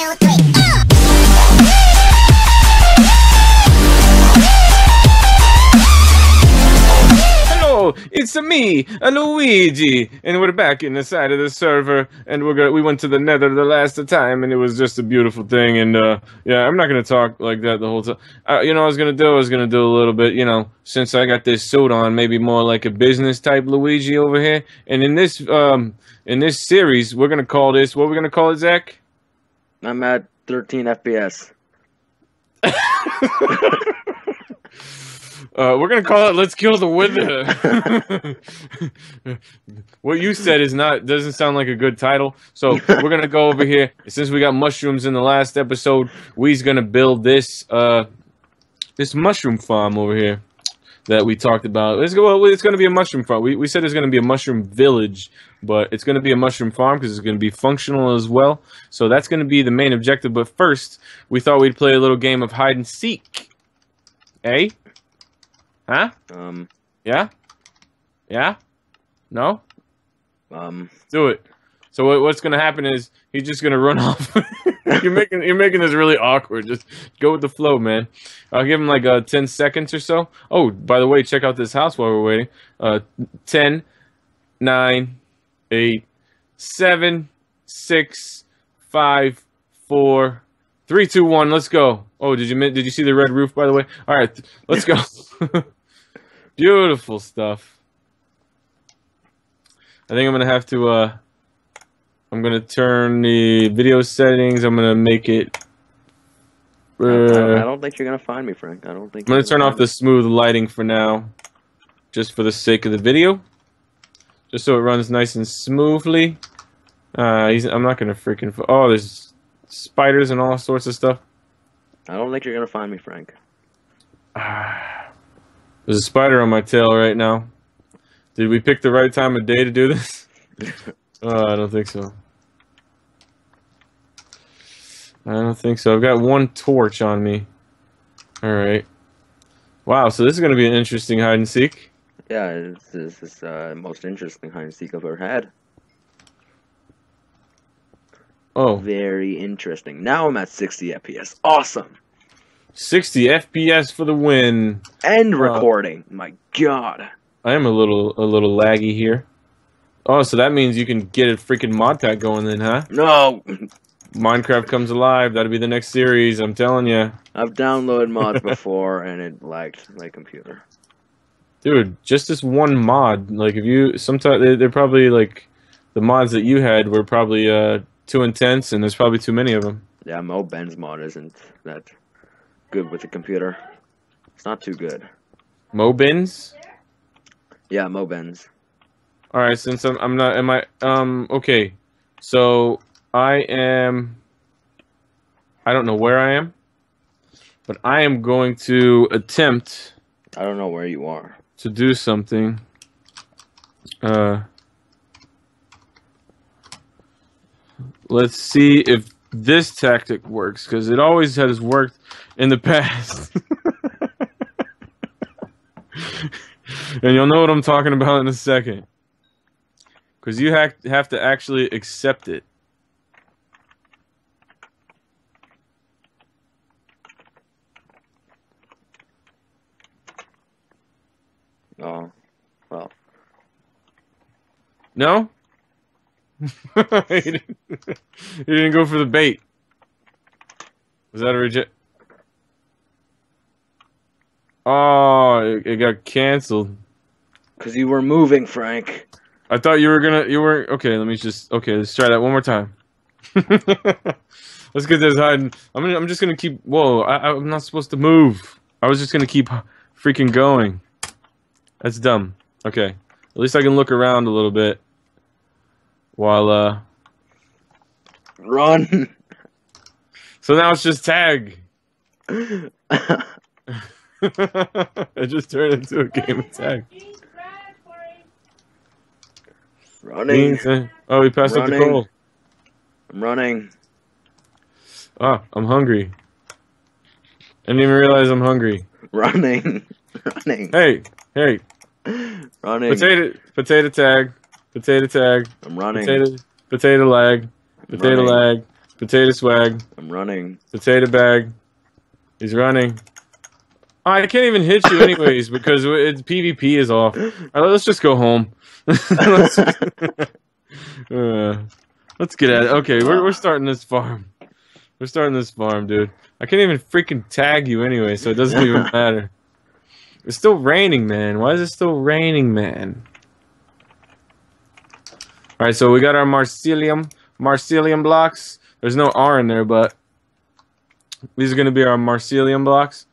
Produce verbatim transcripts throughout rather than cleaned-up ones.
two, three. Hello, it's me, Luigi, and we're back in the side of the server. And we're gonna, we went to the Nether the last time, and it was just a beautiful thing. And uh, yeah, I'm not gonna talk like that the whole time. Uh, you know, what I was gonna do, I was gonna do a little bit, you know, since I got this suit on, maybe more like a business type Luigi over here. And in this um, in this series, we're gonna call this, what are we gonna call it, Zach? I'm at thirteen F P S. uh, we're going to call it Let's Kill the Wither. What you said is not doesn't sound like a good title. So we're going to go over here. Since we got mushrooms in the last episode, we's going to build this uh, this mushroom farm over here that we talked about. Let's go. Well, it's going to be a mushroom farm. We, we said it's going to be a mushroom village, but it's going to be a mushroom farm because it's going to be functional as well. So that's going to be the main objective. But first, we thought we'd play a little game of hide and seek. Eh? Huh? Um. Yeah? Yeah? No? Um. Let's do it. So what, what's going to happen is he's just going to run off. you're making you're making this really awkward. Just go with the flow, man. I'll give him like uh, ten seconds or so. Oh, by the way, check out this house while we're waiting. Uh, ten, nine, eight, seven, six, five, four, three, two, one. Let's go. Oh, did you did you see the red roof? By the way, all right, let's go. Beautiful stuff. I think I'm gonna have to. Uh, I'm going to turn the video settings. I'm going to make it... Uh, I don't think you're going to find me, Frank. I don't think I'm going to turn off the smooth lighting for now. Just for the sake of the video. Just so it runs nice and smoothly. Uh, he's, I'm not going to freaking... Oh, there's spiders and all sorts of stuff. I don't think you're going to find me, Frank. There's a spider on my tail right now. Did we pick the right time of day to do this? Uh, I don't think so. I don't think so. I've got one torch on me. Alright. Wow, so this is going to be an interesting hide-and-seek. Yeah, this is the this, uh, most interesting hide-and-seek I've ever had. Oh. Very interesting. Now I'm at sixty F P S. Awesome! sixty F P S for the win. End recording. Uh, My god. I am a little, a little laggy here. Oh, so that means you can get a freaking mod pack going then, huh? No! Minecraft comes alive. That'll be the next series, I'm telling you. I've downloaded mods before, and it lagged my computer. Dude, just this one mod. Like, if you... Sometimes, they, they're probably, like... The mods that you had were probably uh, too intense, and there's probably too many of them. Yeah, Mo Ben's mod isn't that good with the computer. It's not too good. Mo Ben's? Yeah, Mo Ben's. All right, since I'm, I'm not, am I, um, okay, so I am, I don't know where I am, but I am going to attempt. I don't know where you are. To do something. Uh, let's see if this tactic works, because it always has worked in the past. And you'll know what I'm talking about in a second. Because you ha have to actually accept it. Oh, well. No? You didn't, didn't go for the bait. Was that a reject? Oh, it, it got canceled. Because you were moving, Frank. I thought you were gonna, you were, okay, let me just, okay, let's try that one more time. Let's get this hiding. I'm, gonna, I'm just gonna keep, whoa, I, I'm not supposed to move. I was just gonna keep freaking going. That's dumb. Okay, at least I can look around a little bit while, uh. Run! So now it's just tag. I just turned into a game of tag. Running. Oh, we passed running. Up the coal. I'm running. Ah, I'm hungry. I didn't even realize I'm hungry. Running. Running. Hey, hey. Running. Potato, potato tag. Potato tag. I'm running. Potato, potato lag. Potato lag. Potato swag. I'm running. Potato bag. He's running. Oh, I can't even hit you anyways because it, PvP is off. All right, let's just go home. let's, uh, let's get at it. Okay, we're, we're starting this farm. We're starting this farm, dude. I can't even freaking tag you anyway, so it doesn't even matter. It's still raining, man. Why is it still raining, man? All right, so we got our Marsilium, Marsilium blocks. There's no R in there, but these are gonna be our Marsilium blocks.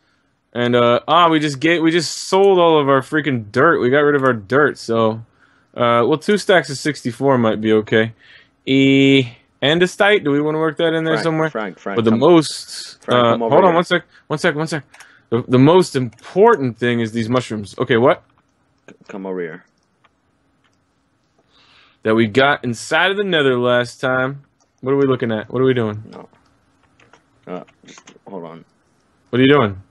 And uh, ah, we just get, we just sold all of our freaking dirt. We got rid of our dirt, so uh, well, two stacks of sixty-four might be okay. E andesite. Do we want to work that in there Frank, somewhere? Frank, Frank, but the most. Frank, uh, hold on, one sec, one sec, one sec. The, the most important thing is these mushrooms. Okay, what? Come over here. That we got inside of the nether last time. What are we looking at? What are we doing? No. Uh, just hold on. What are you doing?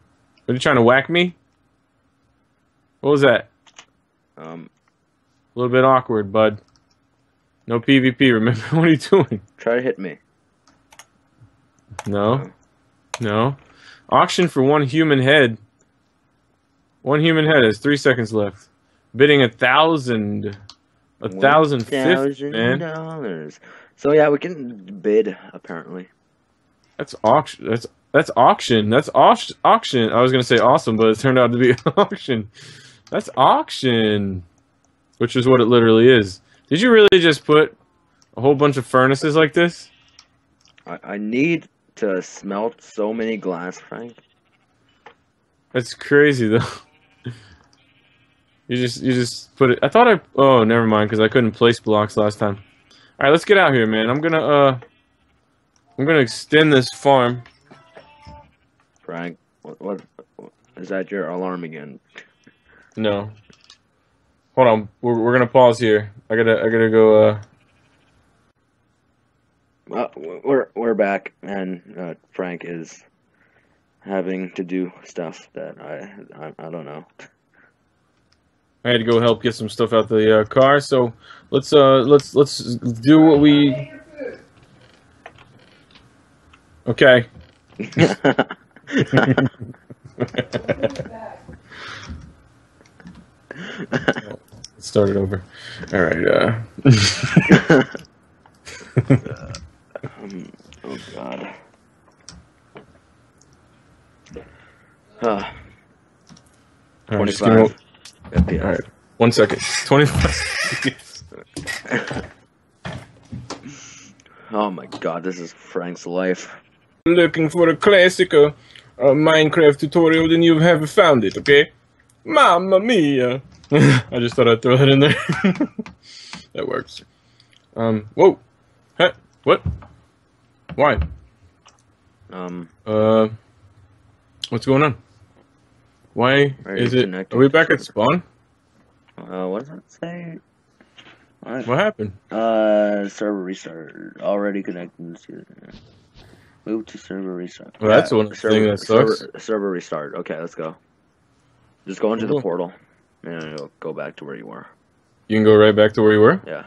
Are you trying to whack me? What was that? Um. A little bit awkward, bud. No PvP, remember? What are you doing? Try to hit me. No. No. No. Auction for one human head. One human head has three seconds left. Bidding a thousand. A thousand fifty, man. Dollars. So yeah, we can bid, apparently. That's auction. That's that's auction. That's auction. Auction. I was gonna say awesome, but it turned out to be auction. That's auction, which is what it literally is. Did you really just put a whole bunch of furnaces like this? I, I need to smelt so many glass, Frank. That's crazy, though. You just you just put it. I thought I. Oh, never mind, because I couldn't place blocks last time. All right, let's get out here, man. I'm gonna uh, I'm gonna extend this farm. Frank, what, what, what is that? Your alarm again? No. Hold on. We're we're gonna pause here. I gotta I gotta go. Uh. Well, we're we're back, and uh, Frank is having to do stuff that I I, I don't know. I had to go help get some stuff out the uh, car, so let's uh let's let's do what we. Okay. Start it over. All right. Uh... um, oh God. Uh, Twenty-five. Yeah. All right, one second. twenty-five seconds. Oh my God, this is Frank's life. Looking for a classical uh, Minecraft tutorial, then you haven't found it, okay? Mamma mia! I just thought I'd throw that in there. That works. Um, whoa. Huh? What? Why? Um. Uh. What's going on? Why is it? Are we back at spawn? Uh, what does that say? What, what happened? Uh, server restart. Already connected to. Move to server restart. Well, that's yeah, one server, thing that sucks. Server, server restart. Okay, let's go. Just go into cool. the portal, and it'll go back to where you were. You can go right back to where you were? Yeah.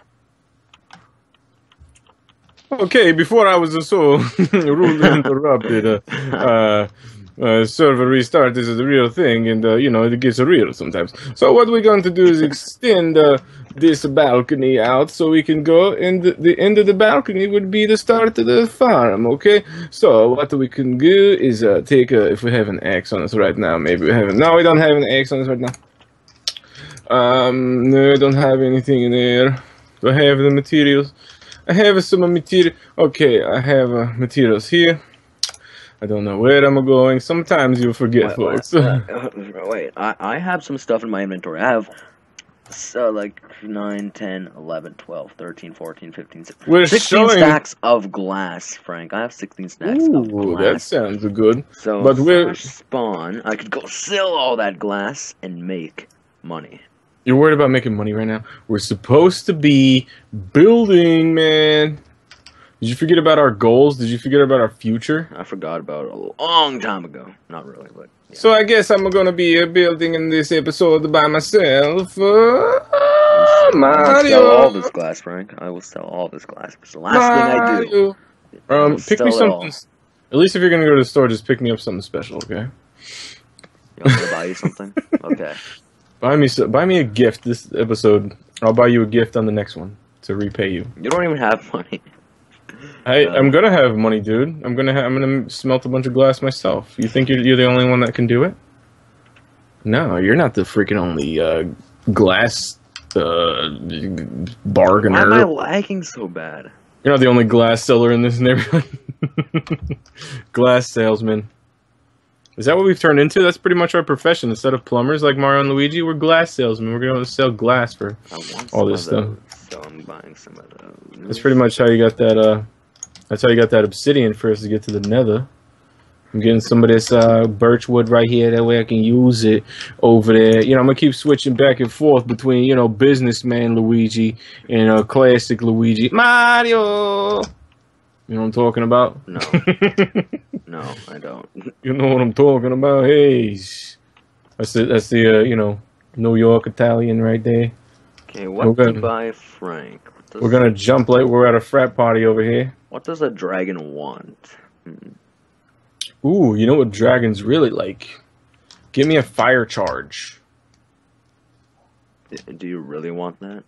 Okay, before I was so rudely interrupted. Uh. uh Uh, server restart is the real thing, and uh, you know it gets real sometimes. So what we're going to do is extend uh, this balcony out so we can go, and the, the end of the balcony would be the start of the farm. Okay. So what we can do is uh, take a, if we have an axe on us right now, maybe we haven't. No, we don't have an axe on us right now. Um, no, I don't have anything in there. Do I have the materials? I have some material. Okay, I have uh, materials here. I don't know where I'm going. Sometimes you forget, wait, folks. uh, wait, I, I have some stuff in my inventory. I have so like nine, ten, eleven, twelve, thirteen, fourteen, fifteen, sixteen, We're sixteen showing... stacks of glass, Frank. I have sixteen stacks Ooh, of glass. That sounds good. So but we're... spawn, I could go sell all that glass and make money. You're worried about making money right now? We're supposed to be building, man. Did you forget about our goals? Did you forget about our future? I forgot about it a long time ago. Not really, but... Yeah. So I guess I'm gonna be uh, building in this episode by myself. Uh, I will sell all this glass, Frank. I will sell all this glass. It's the last Mario. thing I do. Um, it's pick me something. Little... At least if you're gonna go to the store, just pick me up something special, okay? You want me to buy you something? Okay. Buy me, so, buy me a gift this episode. I'll buy you a gift on the next one to repay you. You don't even have money. I, uh, I'm gonna have money, dude. I'm gonna ha I'm gonna smelt a bunch of glass myself. You think you're you're the only one that can do it? No, you're not the freaking only uh, glass uh, bargainer. Why am I lagging so bad? You're not the only glass seller in this neighborhood. Glass salesman. Is that what we've turned into? That's pretty much our profession. Instead of plumbers like Mario and Luigi, we're glass salesmen. We're going to sell glass for all this stuff. So I'm buying some of those. That's pretty much how you got that. Uh, that's how you got that obsidian for us to get to the nether. I'm getting some of this uh, birch wood right here. That way I can use it over there. You know, I'm gonna keep switching back and forth between, you know, businessman Luigi and uh, classic Luigi. Mario. You know what I'm talking about? No. No, I don't. You know what I'm talking about? Hey, that's the that's the uh, you know, New York Italian right there. Okay, what to buy, Frank? What we're gonna jump like we're at a frat party over here. What does a dragon want? Hmm. Ooh, you know what dragons really like? Give me a fire charge. Do you really want that?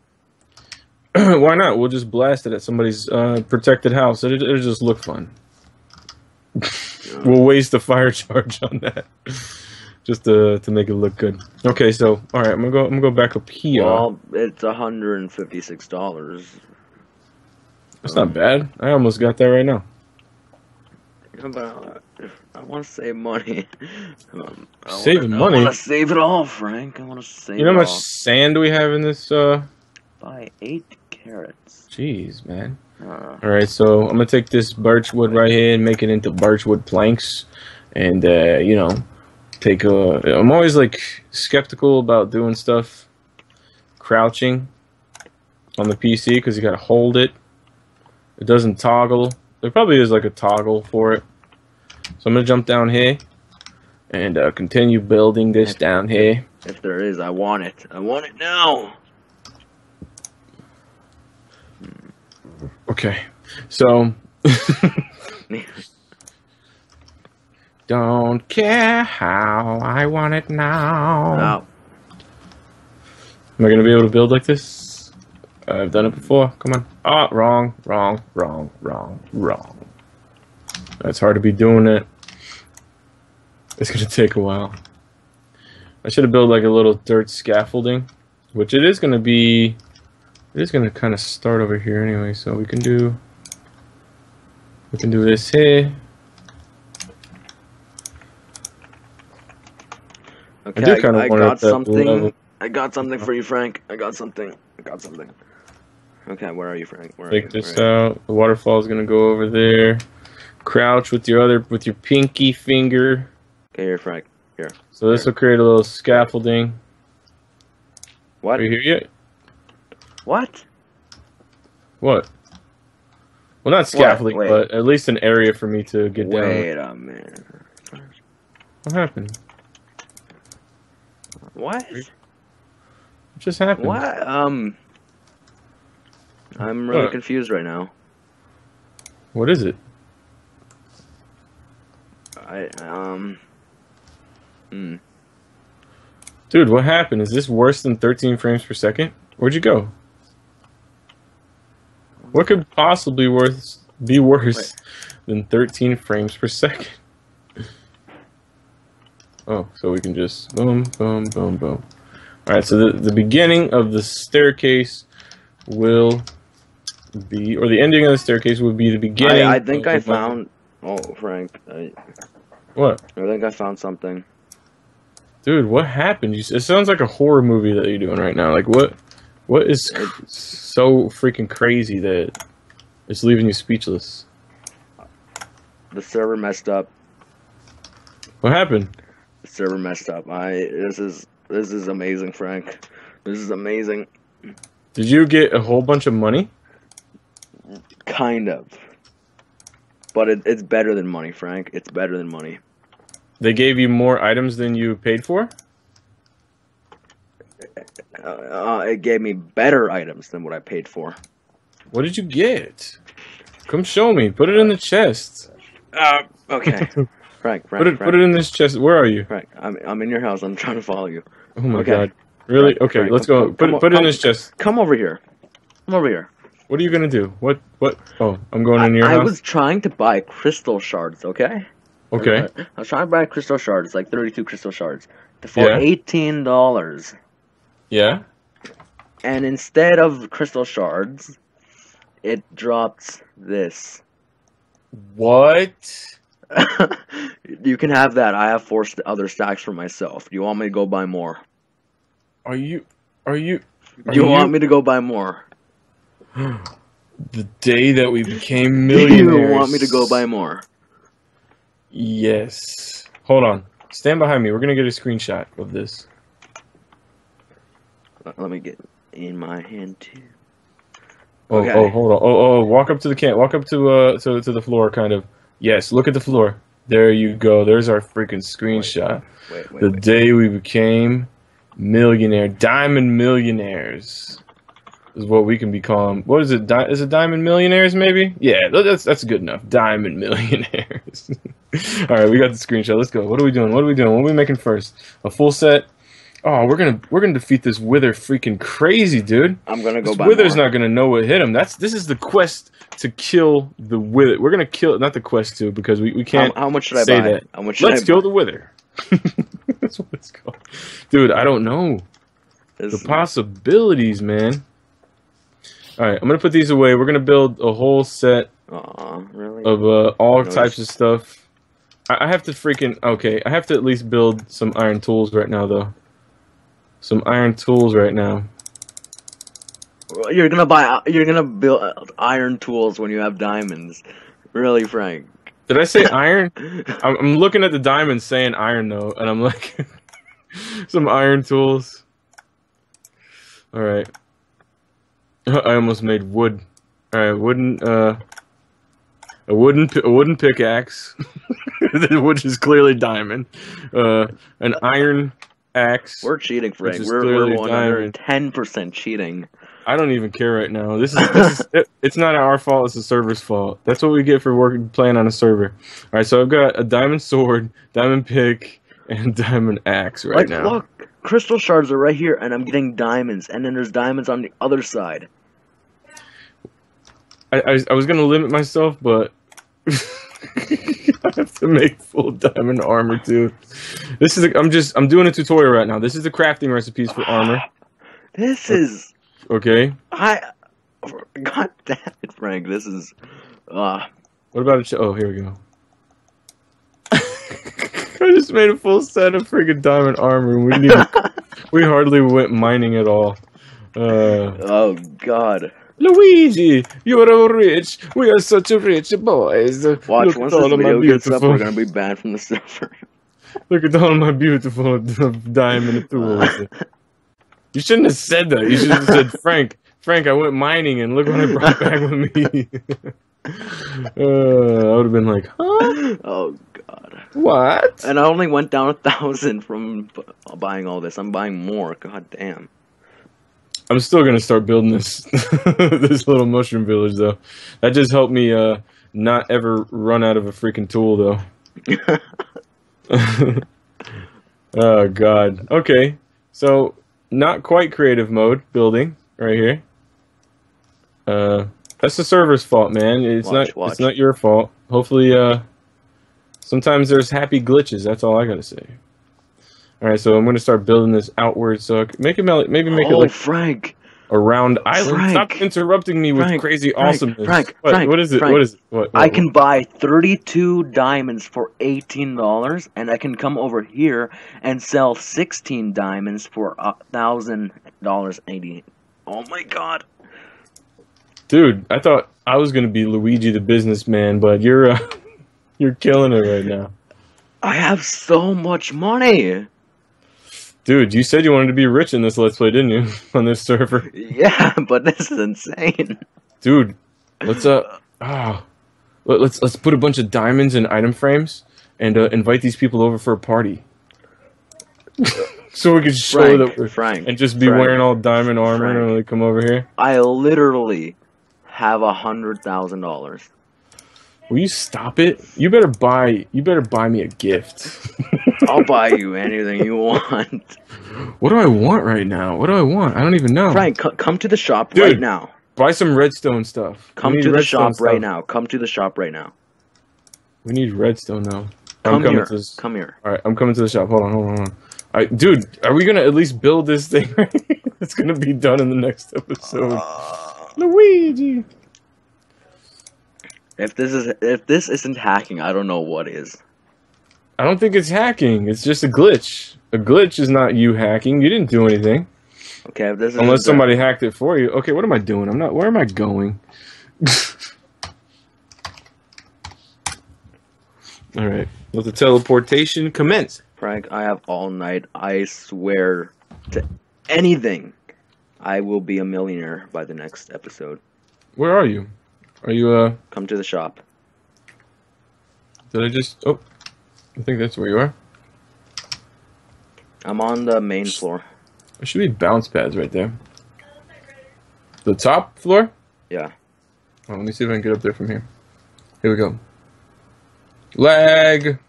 Why not? We'll just blast it at somebody's uh, protected house. It'll, it'll just look fun. We'll waste the fire charge on that, just to to make it look good. Okay, so all right, I'm gonna go. I'm gonna go back up here. Well, it's one hundred fifty-six dollars. That's um, not bad. I almost got that right now. About, I want to save money. Um, Saving money. I want to save it all, Frank. I want to save. You know how much sand we have in this? Uh... Buy eight carrots. Jeez, man. Uh, all right, so I'm gonna take this birch wood right here and make it into birch wood planks, and uh, you know, take a. I'm always like skeptical about doing stuff, crouching on the P C because you gotta hold it. It doesn't toggle. There probably is like a toggle for it. So I'm gonna jump down here and uh, continue building this if, down here. If there is, I want it. I want it now. Okay, so don't care how I want it now. No. Am I gonna be able to build like this? I've done it before. Come on. Ah, oh, wrong, wrong, wrong, wrong, wrong. It's hard to be doing it. It's gonna take a while. I should have built like a little dirt scaffolding, which it is gonna be. It is going to kind of start over here anyway, so we can do we can do this here. Okay, I, do kind of I, I want got something. Level. I got something for you, Frank. I got something. I got something. Okay, where are you, Frank? Where Take are you? this where out. The waterfall is going to go over there. Crouch with your other with your pinky finger. Okay, here, Frank. Here. So this here. will create a little scaffolding. What? Are you here yet? What? What? Well, not scaffolding, wait, wait. but at least an area for me to get wait down. Wait a minute. What happened? What? It just happened. What? Um. I'm really what? confused right now. What is it? I um. Hmm. Dude, what happened? Is this worse than thirteen frames per second? Where'd you go? What could possibly worse, be worse Wait. than thirteen frames per second? Oh, so we can just boom, boom, boom, boom. All right, so the, the beginning of the staircase will be, or the ending of the staircase will be the beginning. I, I think I found, oh, Frank. I, what? I think I found something. Dude, what happened? You, it sounds like a horror movie that you're doing right now. Like, what? What is so freaking crazy that it's leaving you speechless? The server messed up. What happened? The server messed up. I this is this is amazing, Frank. This is amazing. Did you get a whole bunch of money? Kind of. But it, it's better than money, Frank. It's better than money. They gave you more items than you paid for? Uh, it gave me better items than what I paid for. What did you get? Come show me. Put it in the chest. Uh, okay. Frank, Frank, put it, Frank. Put it in this chest. Where are you? Frank, I'm, I'm in your house. I'm trying to follow you. Oh my okay. god. Really? Frank, okay, Frank, let's go. Come, put, come, put it come, in this chest. Come over here. Come over here. What are you gonna do? What? What? Oh, I'm going I, in your I house? I was trying to buy crystal shards, okay? Okay. I was trying to buy crystal shards, like thirty-two crystal shards. For yeah. eighteen dollars. Yeah? And instead of crystal shards, it drops this. What? You can have that. I have four st other stacks for myself. You want me to go buy more? Are you... Are you... Are you, you want me to go buy more? The day that we became millionaires. You want me to go buy more? Yes. Hold on. Stand behind me. We're gonna get a screenshot of this. Let me get in my hand too. Oh, okay. Oh, hold on. Oh, oh, walk up to the can. Walk up to uh, to to the floor, kind of. Yes. Look at the floor. There you go. There's our freaking screenshot. Wait, wait, wait, the wait. day we became millionaire, diamond millionaires. Is what we can become. What is it? Di is it Diamond Millionaires, maybe? Yeah, that's that's good enough. Diamond Millionaires. All right, we got the screenshot. Let's go. What are we doing? What are we doing? What are we making first? A full set. Oh, we're gonna we're gonna defeat this wither freaking crazy, dude. I'm gonna go. This buy wither's more. not gonna know what hit him. That's this is the quest to kill the wither. We're gonna kill not the quest to because we we can't. How, how much should I say buy? That. How much should Let's I kill buy? the wither. That's what it's called, dude. I don't know this the possibilities, man. Alright, I'm going to put these away. We're going to build a whole set Aww, really? of uh, all types of stuff. I, I have to freaking... Okay, I have to at least build some iron tools right now, though. Some iron tools right now. You're going to buy... You're going to build iron tools when you have diamonds. Really, Frank. Did I say iron? I'm, I'm looking at the diamonds saying iron, though, and I'm like... some iron tools. Alright. I almost made wood. All right, wooden, uh, a wooden, a wooden pickaxe, which is clearly diamond. Uh, an iron axe. We're cheating, Frank. We're we're one hundred ten percent cheating. I don't even care right now. This is, this is it, it's not our fault. It's the server's fault. That's what we get for working playing on a server. All right, so I've got a diamond sword, diamond pick, and diamond axe right like, now. Look. Crystal shards are right here, and I'm getting diamonds, and then there's diamonds on the other side. I, I, I was going to limit myself, but I have to make full diamond armor, too. This is a, I'm just, I'm doing a tutorial right now. This is the crafting recipes for armor. This is... Okay. I... God damn it, Frank. This is... Uh, what about a ch- Oh, here we go. I just made a full set of friggin' diamond armor. We didn't even, we hardly went mining at all. Uh, oh God, Luigi, you are rich. We are such a rich boys. Watch Look once this video gets up, we're gonna be banned from the server. Look at all my beautiful diamond tools. You shouldn't have said that. You should have said, Frank. Frank, I went mining and look what I brought back with me. uh, I would have been like, huh? Oh God. What? And I only went down a thousand from buying all this. I'm buying more. God damn. I'm still gonna start building this this little mushroom village though. That just helped me uh not ever run out of a freaking tool though. Oh God. Okay. So not quite creative mode building. Right here. Uh, that's the server's fault, man. It's watch, not. Watch. It's not your fault. Hopefully, uh, sometimes there's happy glitches. That's all I gotta say. All right, so I'm gonna start building this outward. So make it maybe make oh, it like Frank. a round island. Frank. Stop interrupting me with Frank. crazy Frank. awesomeness. Frank, what? Frank, what is it? Frank. What is it? What? what, what? I can buy thirty-two diamonds for eighteen dollars, and I can come over here and sell sixteen diamonds for a thousand dollars eighty. Oh my God, dude! I thought I was gonna be Luigi the businessman, but you're uh, you're killing it right now. I have so much money, dude. You said you wanted to be rich in this Let's Play, didn't you? On this server. Yeah, but this is insane, dude. Let's uh, ah, oh, let's let's put a bunch of diamonds in item frames and uh, invite these people over for a party. So we could show Frank, that we're Frank and just be Frank, wearing all diamond armor Frank, and really come over here. I literally have a hundred thousand dollars. Will you stop it? You better buy. You better buy me a gift. I'll buy you anything you want. What do I want right now? What do I want? I don't even know. Frank, come to the shop Dude, right now. Buy some redstone stuff. Come to the shop stuff. right now. Come to the shop right now. We need redstone now. Come I'm coming here. To this. Come here. All right, I'm coming to the shop. Hold on, hold on, hold on. All right, dude, are we gonna at least build this thing? It's gonna be done in the next episode. Uh, Luigi. If this is if this isn't hacking, I don't know what is. I don't think it's hacking. It's just a glitch. A glitch is not you hacking. You didn't do anything. Okay, if this is unless somebody hacked it for you. Okay, what am I doing? I'm not. Where am I going? All right. Let the teleportation commence. Frank, I have all night. I swear to anything, I will be a millionaire by the next episode. Where are you? Are you, uh... Come to the shop. Did I just... Oh, I think that's where you are. I'm on the main floor. There should be bounce pads right there. The top floor? Yeah. Oh, let me see if I can get up there from here. Here we go. Lag!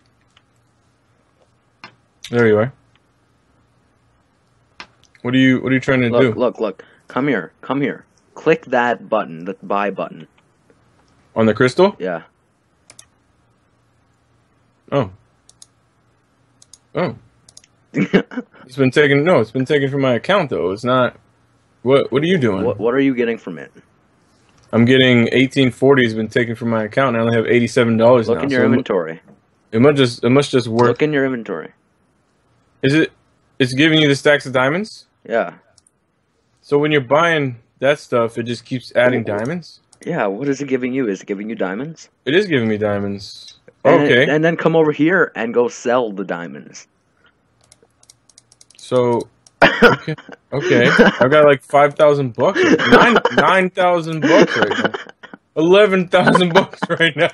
There you are. What are you what are you trying to look, do? Look, look. Come here. Come here. Click that button, the buy button. On the crystal? Yeah. Oh. Oh. It's been taken no, it's been taken from my account though. It's not What what are you doing? What what are you getting from it? I'm getting eighteen forty has been taken from my account and I only have eighty-seven dollars now. Look in your so inventory. It must just it must just work. Look in your inventory. Is it it's giving you the stacks of diamonds? Yeah. So when you're buying that stuff, it just keeps adding diamonds? Yeah, what is it giving you? Is it giving you diamonds? It is giving me diamonds. And okay. It, and then come over here and go sell the diamonds. So okay, okay. I got like five thousand bucks, nine nine thousand bucks right now, eleven thousand bucks right now,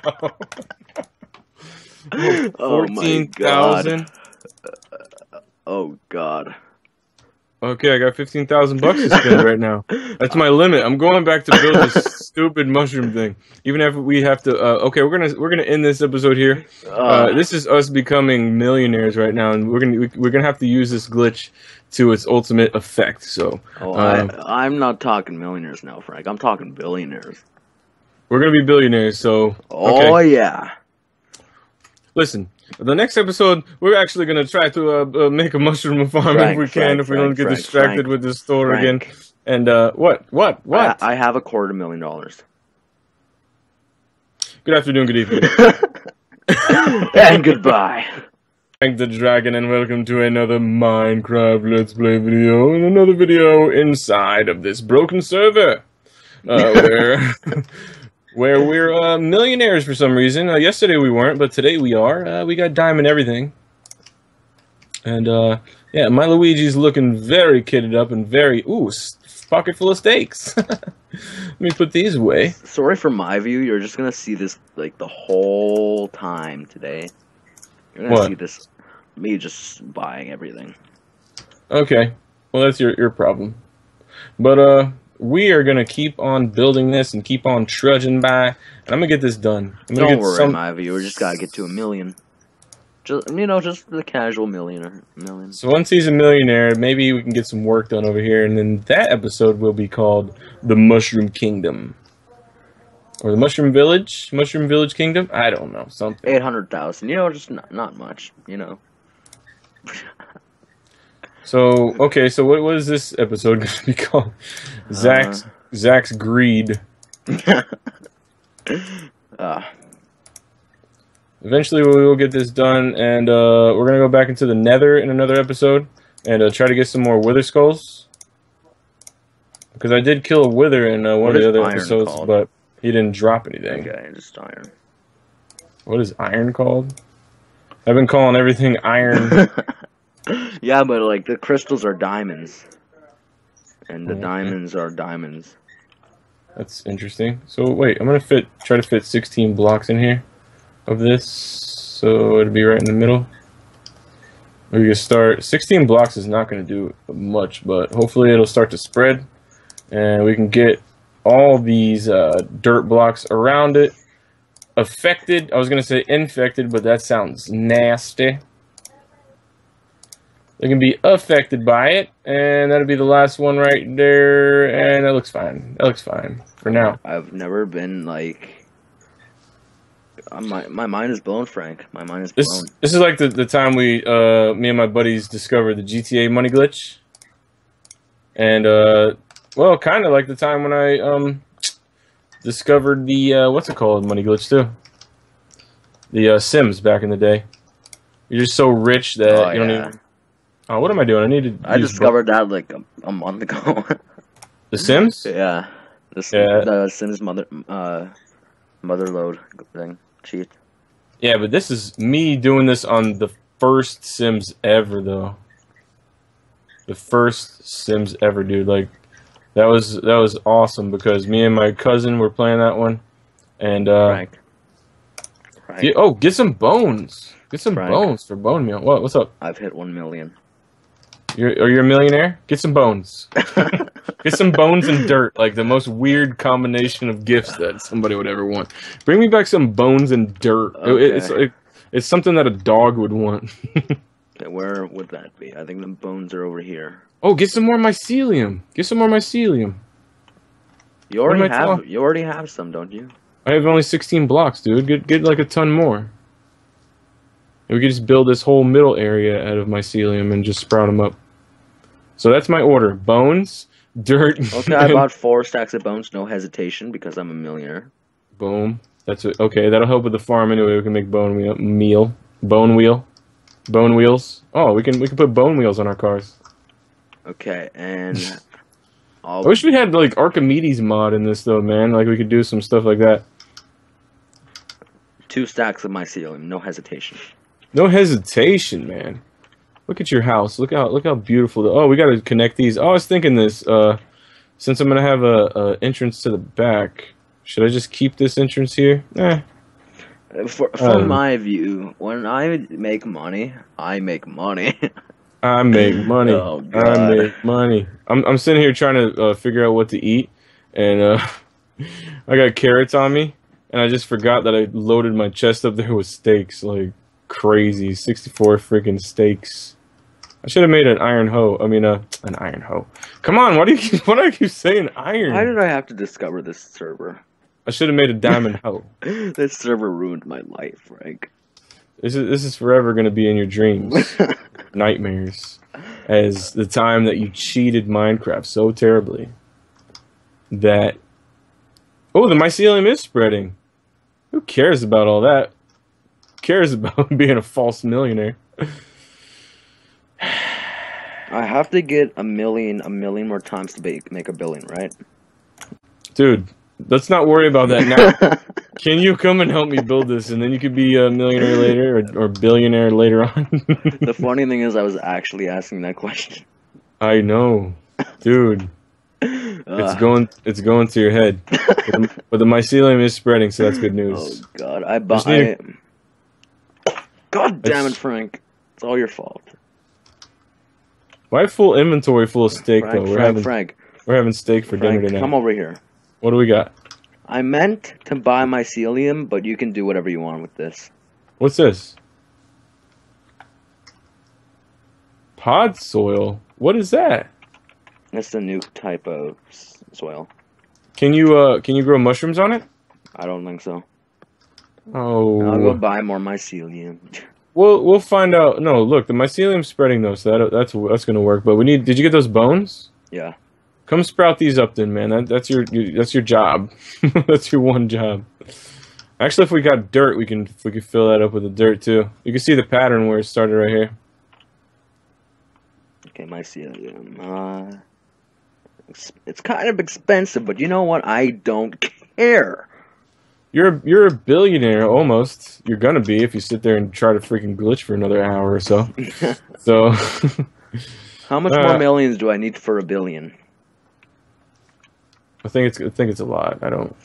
oh, fourteen thousand. Oh god. Okay, I got fifteen thousand bucks to spend right now. That's my limit. I'm going back to build this stupid mushroom thing. Even if we have to. Uh, okay, we're gonna we're gonna end this episode here. Uh, this is us becoming millionaires right now, and we're gonna we, we're gonna have to use this glitch to its ultimate effect. So. Oh, um, I, I'm not talking millionaires now, Frank. I'm talking billionaires. We're gonna be billionaires. So. Okay. Oh yeah. Listen. The next episode, we're actually going to try to uh, uh, make a mushroom farm Frank, if we can, Frank, if we Frank, don't get Frank, distracted Frank, with this store Frank. again. And uh, what? What? What? I, I have a quarter million dollars. Good afternoon, good evening. And goodbye. Thank the Dragon, and welcome to another Minecraft Let's Play video, and another video inside of this broken server. Uh, where... Where we're uh, millionaires for some reason. Uh, yesterday we weren't, but today we are. Uh, we got diamond everything. And, uh, yeah, my Luigi's looking very kitted up and very... Ooh, pocket full of steaks. Let me put these away. Sorry for my view. You're just going to see this, like, the whole time today. You're going to see this... Me just buying everything. Okay. Well, that's your, your problem. But, uh... we are going to keep on building this and keep on trudging by. And I'm going to get this done. I'm gonna Don't get worry, some... my viewer. We just got to get to a million. Just, you know, just the casual millionaire. Million. So once he's a millionaire, maybe we can get some work done over here. And then that episode will be called The Mushroom Kingdom. Or The Mushroom Village? Mushroom Village Kingdom? I don't know. Something. eight hundred thousand. You know, just not, not much. You know. So, okay, so what, what is this episode going to be called? Uh, Zach's, Zach's Greed. uh. Eventually we will get this done, and uh, we're going to go back into the nether in another episode, and uh, try to get some more wither skulls. Because I did kill a wither in uh, one of the other episodes, called? but he didn't drop anything. Okay, just iron. What is iron called? I've been calling everything iron. Yeah, but like the crystals are diamonds, and the okay. diamonds are diamonds. That's interesting. So wait, I'm gonna fit try to fit sixteen blocks in here of this, so it'd be right in the middle. We can start. sixteen blocks is not gonna do much, but hopefully it'll start to spread, and we can get all these uh, dirt blocks around it. affected. I was going to say infected, but that sounds nasty. They can be affected by it, and that'll be the last one right there, and that looks fine. That looks fine for now. I've never been, like... My, my mind is blown, Frank. My mind is blown. This, this is like the, the time we, uh, me and my buddies discovered the G T A money glitch. And, uh, well, kind of like the time when I um, discovered the, uh, what's it called, money glitch, too? The uh, Sims back in the day. You're just so rich that oh, you don't yeah. even... Oh, what am I doing? I need to. I discovered that like a, a month ago. The Sims? Yeah. The Sims, yeah. The Sims mother, uh, mother load thing. Cheat. Yeah, but this is me doing this on the first Sims ever, though. The first Sims ever, dude. Like, that was that was awesome because me and my cousin were playing that one, and uh. Frank. Frank. Get, oh, get some bones. Get some Frank. bones for bone meal. What? What's up? I've hit one million. You're, are you a millionaire? Get some bones. Get some bones and dirt, like the most weird combination of gifts that somebody would ever want. Bring me back some bones and dirt. Okay. It, it's, it, it's something that a dog would want. Where would that be? I think the bones are over here. Oh, get some more mycelium. Get some more mycelium. You already have. You already have some, don't you? I have only sixteen blocks, dude. Get get like a ton more. And we could just build this whole middle area out of mycelium and just sprout them up. So that's my order. Bones, dirt. Okay, I bought four stacks of bones, no hesitation, because I'm a millionaire. Boom. That's it. Okay, that'll help with the farm anyway. We can make bone wheel, meal. Bone wheel. Bone wheels. Oh, we can we can put bone wheels on our cars. Okay, and... I'll... I wish we had, like, Archimedes mod in this, though, man. Like, we could do some stuff like that. Two stacks of mycelium, no hesitation. No hesitation, man. Look at your house. Look how look how beautiful. The, oh, we gotta connect these. Oh, I was thinking this. Uh, since I'm gonna have a, a entrance to the back, should I just keep this entrance here? Eh. For, from um, my view, when I make money, I make money. I make money. Oh, God. I make money. I'm I'm sitting here trying to uh, figure out what to eat, and uh, I got carrots on me, and I just forgot that I loaded my chest up there with steaks, like. Crazy, sixty-four freaking steaks. I should have made an iron hoe. I mean, uh, an iron hoe. Come on, why do you keep, why do I keep saying iron? Why did I have to discover this server? I should have made a diamond hoe. This server ruined my life, Frank. This is this is forever gonna be in your dreams, nightmares, as the time that you cheated Minecraft so terribly that oh, the mycelium is spreading. Who cares about all that? Cares about being a false millionaire. I have to get a million, a million more times to make, make a billion, right? Dude, let's not worry about that now. Can you come and help me build this, and then you could be a millionaire later or, or billionaire later on? The funny thing is I was actually asking that question. I know. Dude. Uh. It's going it's going to your head. But the, but the mycelium is spreading, so that's good news. Oh, God. I buy God damn it, Frank. It's all your fault. Why full inventory full of steak, Frank, though? We're Frank, having, Frank. We're having steak for Frank, dinner tonight. Come over here. What do we got? I meant to buy mycelium, but you can do whatever you want with this. What's this? Pod soil? What is that? That's a new type of soil. Can you, uh, can you grow mushrooms on it? I don't think so. Oh, I'll go buy more mycelium. We'll we'll find out. No, look, the mycelium's spreading though, so that that's that's gonna work. But we need. Did you get those bones? Yeah. Come sprout these up, then, man. That that's your, your that's your job. That's your one job. Actually, if we got dirt, we can we can fill that up with the dirt too. You can see the pattern where it started right here. Okay, mycelium. Uh, it's, it's kind of expensive, but you know what? I don't care. You're you're a billionaire almost. You're gonna be if you sit there and try to freaking glitch for another hour or so. So, how much uh, more millions do I need for a billion? I think it's I think it's a lot. I don't.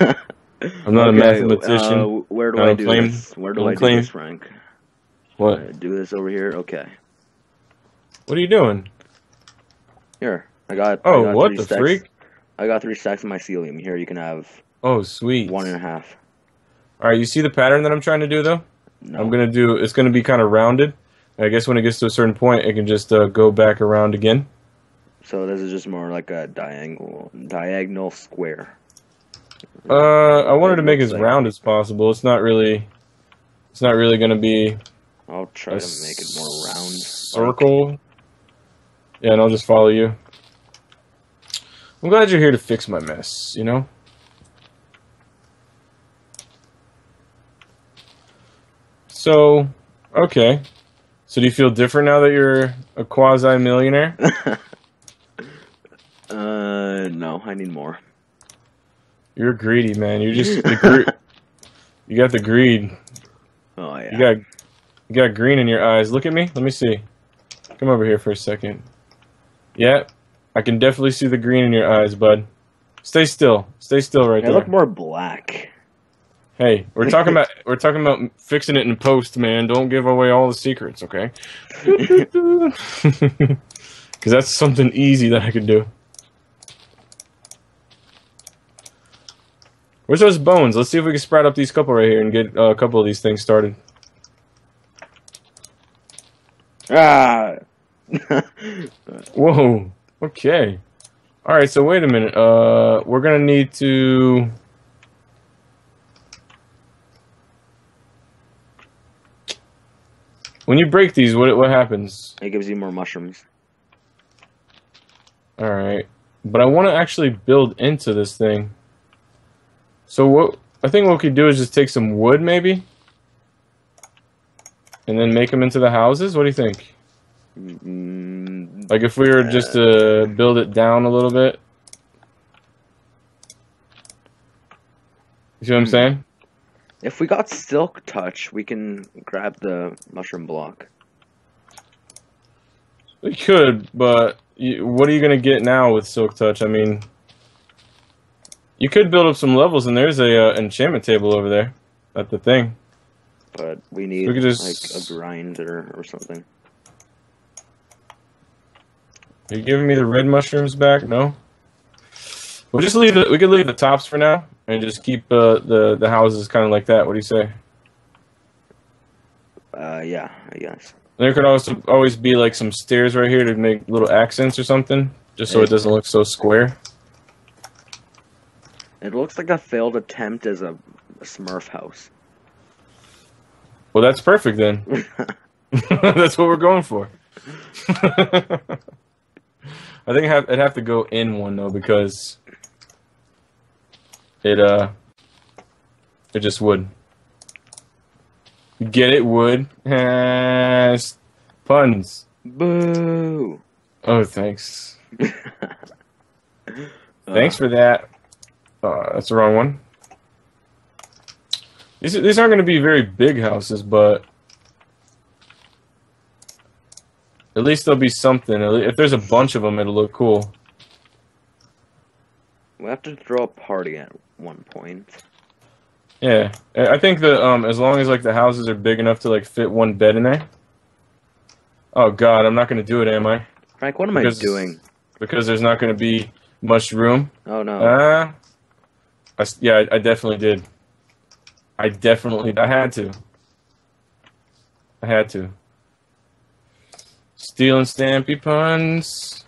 I'm not okay, a mathematician. Uh, where do I, I do claim, this? Where do I, I do this, Frank? What? I do this over here. Okay. What are you doing? Here, I got. Oh, I got what three the stacks. freak! I got three stacks of mycelium. Here, you can have. Oh, sweet. One and a half. Alright, you see the pattern that I'm trying to do, though? No. I'm going to do, it's going to be kind of rounded. I guess when it gets to a certain point, it can just uh, go back around again. So this is just more like a diagonal, diagonal square. Uh, I wanted to make it as round as possible. It's not really, it's not really going to be... I'll try to make it more round. Circle. Yeah, and I'll just follow you. I'm glad you're here to fix my mess, you know? So, okay. So do you feel different now that you're a quasi-millionaire? uh, no, I need more. You're greedy, man. You're just the gre you got the greed. Oh yeah. You got you got green in your eyes. Look at me. Let me see. Come over here for a second. Yeah, I can definitely see the green in your eyes, bud. Stay still. Stay still right I there. I look more black. Hey, we're talking about we're talking about fixing it in post, man. Don't give away all the secrets, okay? Because that's something easy that I could do. Where's those bones? Let's see if we can sprout up these couple right here and get uh, a couple of these things started. Ah! Whoa. Okay. All right. So wait a minute. Uh, we're gonna need to. When you break these, what what happens? It gives you more mushrooms. All right, but I want to actually build into this thing. So what I think what we could do is just take some wood, maybe, and then make them into the houses. What do you think? Mm, like if we were just to build it down a little bit. You see what I'm saying? If we got silk touch, we can grab the mushroom block. We could, but you, what are you going to get now with silk touch? I mean, you could build up some levels, and there's a uh, enchantment table over there at the thing. But we need we could just... like a grinder or something. Are you giving me the red mushrooms back? No. We'll just leave. The, we could leave the tops for now. And just keep uh, the the houses kind of like that. What do you say? Uh, yeah, I guess. There could also always be like some stairs right here to make little accents or something, just so it, it doesn't look so square. It looks like a failed attempt as a, a Smurf house. Well, that's perfect then. That's what we're going for. I think I'd have to go in one though because. It, uh, it just would. Get it, wood. Puns. Boo. Oh, thanks. Thanks for that. Uh, that's the wrong one. These, these aren't going to be very big houses, but at least there'll be something. If there's a bunch of them, it'll look cool. We have to throw a party at one point. Yeah, I think that um, as long as like the houses are big enough to like fit one bed in there. Oh God, I'm not gonna do it, am I? Frank, what am because, I doing? Because there's not gonna be much room. Oh no. Uh, I, yeah, I, I definitely did. I definitely, I had to. I had to. Stealing Stampy puns.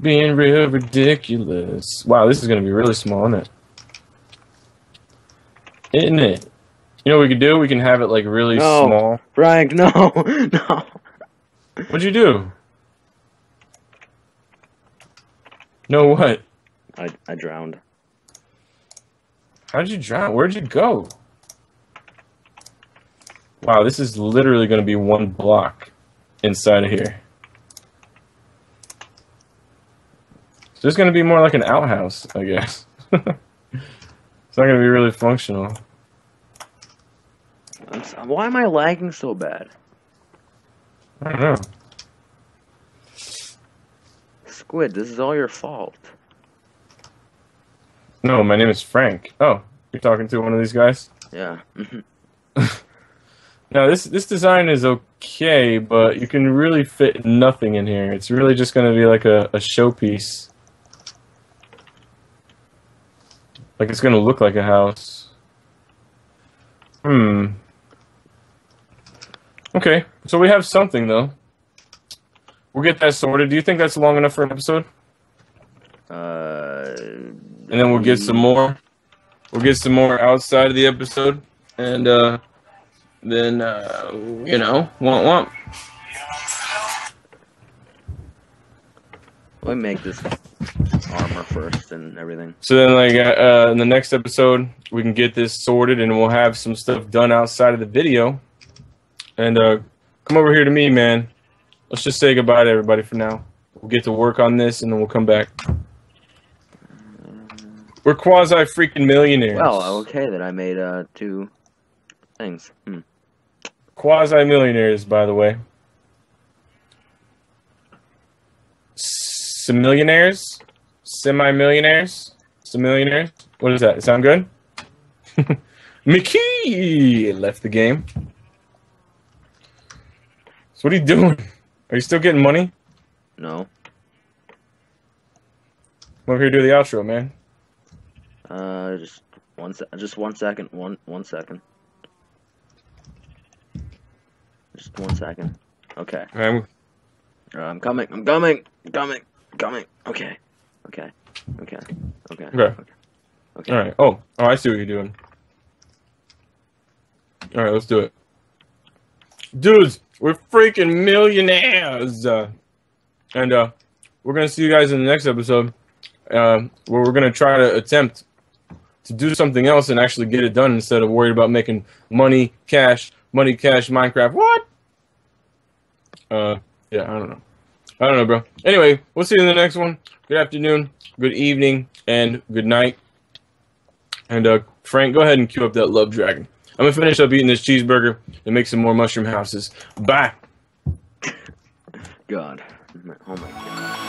Being real ridiculous. Wow, this is gonna be really small, isn't it? Isn't it? You know what we could do? We can have it like really no, small. Frank, no, no. What'd you do? No, what? I I drowned. How'd you drown? Where'd you go? Wow, this is literally gonna be one block inside of here. There's going to be more like an outhouse, I guess. It's not going to be really functional. I'm so, why am I lagging so bad? I don't know. Squid, this is all your fault. No, my name is Frank. Oh, you're talking to one of these guys? Yeah. Now, this, this design is okay, but you can really fit nothing in here. It's really just going to be like a, a showpiece. Like, it's going to look like a house. Hmm. Okay, so we have something, though. We'll get that sorted. Do you think that's long enough for an episode? Uh, and then we'll get some more. We'll get some more outside of the episode. And uh, then, uh, you know, womp womp. Let me make this armor first and everything. So then, like, uh, in the next episode, we can get this sorted and we'll have some stuff done outside of the video. And uh, come over here to me, man. Let's just say goodbye to everybody for now. We'll get to work on this and then we'll come back. We're quasi-freaking millionaires. Well, okay, then I made uh, two things. Hmm. Quasi-millionaires, by the way. Some millionaires, semi-millionaires, some millionaires. What is that? Sound good? Mickey left the game. So what are you doing? Are you still getting money? No. Come over here, do the outro, man. Uh, just one, se just one second, one, one second. Just one second. Okay. I'm, uh, I'm coming. I'm coming. I'm coming. Coming. Okay. Okay. Okay. Okay. Okay. Okay. All right. Oh. Oh, I see what you're doing. All right. Let's do it, dudes. We're freaking millionaires, uh, and uh, we're gonna see you guys in the next episode, uh, where we're gonna try to attempt to do something else and actually get it done instead of worried about making money, cash, money, cash, Minecraft. What? Uh, yeah. I don't know. I don't know, bro. Anyway, we'll see you in the next one. Good afternoon, good evening, and good night. And, uh, Frank, go ahead and queue up that love dragon. I'm going to finish up eating this cheeseburger and make some more mushroom houses. Bye. God. Oh, my God.